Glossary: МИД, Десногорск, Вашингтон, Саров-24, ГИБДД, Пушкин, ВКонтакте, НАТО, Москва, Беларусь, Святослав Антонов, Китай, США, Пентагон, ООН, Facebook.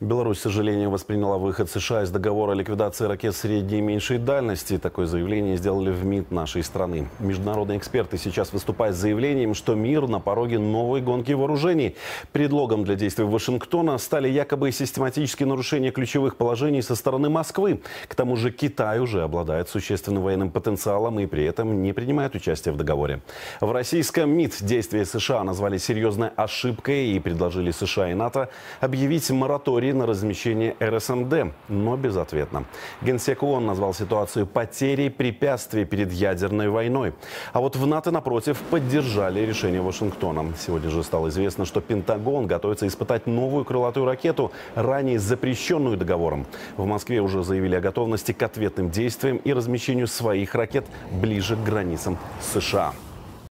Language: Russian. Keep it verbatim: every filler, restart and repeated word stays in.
Беларусь, к сожалению, восприняла выход США из договора о ликвидации ракет средней и меньшей дальности. Такое заявление сделали в МИД нашей страны. Международные эксперты сейчас выступают с заявлением, что мир на пороге новой гонки вооружений. Предлогом для действий Вашингтона стали якобы систематические нарушения ключевых положений со стороны Москвы. К тому же Китай уже обладает существенным военным потенциалом и при этом не принимает участие в договоре. В российском МИД действия США назвали серьезной ошибкой и предложили США и НАТО объявить мораторий на размещение эр эс эм дэ, но безответно. Генсек ООН назвал ситуацию потерей препятствий перед ядерной войной. А вот в НАТО, напротив, поддержали решение Вашингтона. Сегодня же стало известно, что Пентагон готовится испытать новую крылатую ракету, ранее запрещенную договором. В Москве уже заявили о готовности к ответным действиям и размещению своих ракет ближе к границам США.